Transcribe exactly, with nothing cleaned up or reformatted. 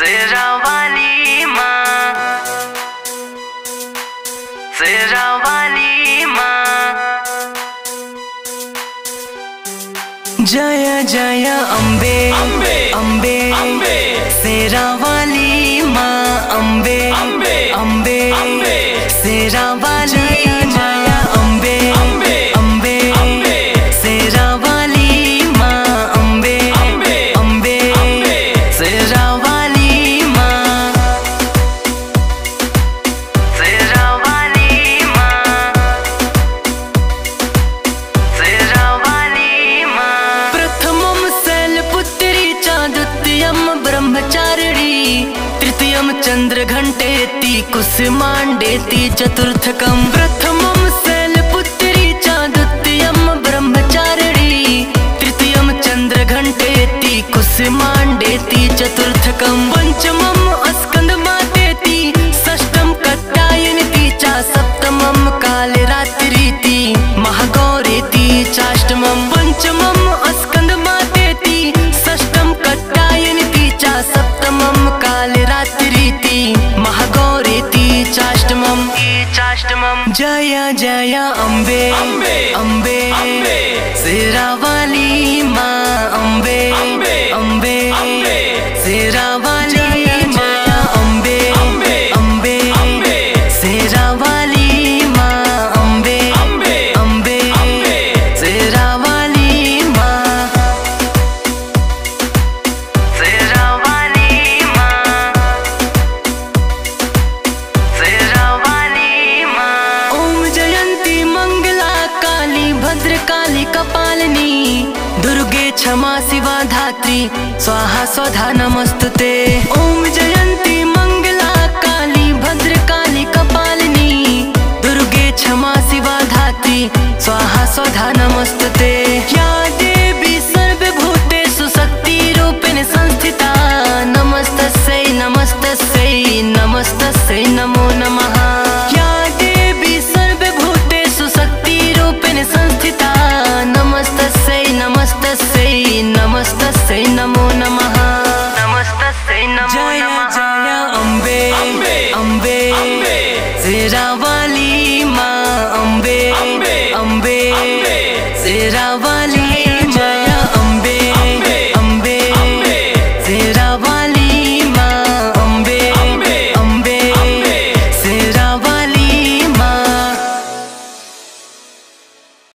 सेरा वाली माँ, सेरा वाली माँ। जय जय अम्बे अम्बे अम्बे अम्बे, सेरा वाली माँ अम्बे अम्बे अम्बे अम्बे, सेरा वाली। तृतीयम चंद्र घंटेति कुसुमांडेति चतुर्थकम। प्रथमम शैलपुत्री च द्वितीयम ब्रह्मचारिणी, तृतीयम चंद्र घंटेति कुसुमांडेति चतुर्थकम। पंचमम अस्कंद मातेति, षष्ठम कत्यायनिति च सप्तमम कालरात्रिति महागौरेति चाष्टमम। पंचमम अस्कंद मातेति, षष्ठम कत्यायनिति च सप्तमम कालरात्रिति महागौरीति चाष्टमम चाष्टमम। जय जय अम्बे अम्बे अम्बे, सेरा वाली माँ अम्बे अम्बे सेरा वाली। क्षमा शिवा धात्री, स्वाहा स्वधा नमस्तुते। ओम जयंती मंगला काली भद्रकाली कपालिनी, दुर्गे क्षमा शिवा धात्री, स्वाहा स्वधा नमस्तुते। या देवी सर्वभूतेषु शक्ति रूपेण संस्थिता, नमस्तस्यै नमस्तस्यै नमस्तस्यै नमो नमः। या देवी सर्वभूतेषु शक्ति रूपेण संस्थिता, नमस्तस्यै नमस्तस्यै नमस्तस्यै नमो नमः नमस्तस्यै नमो नमः। जय जय अम्बे अम्बे, सेरा वाली माँ अम्बे अम्बे, सेरा वाली।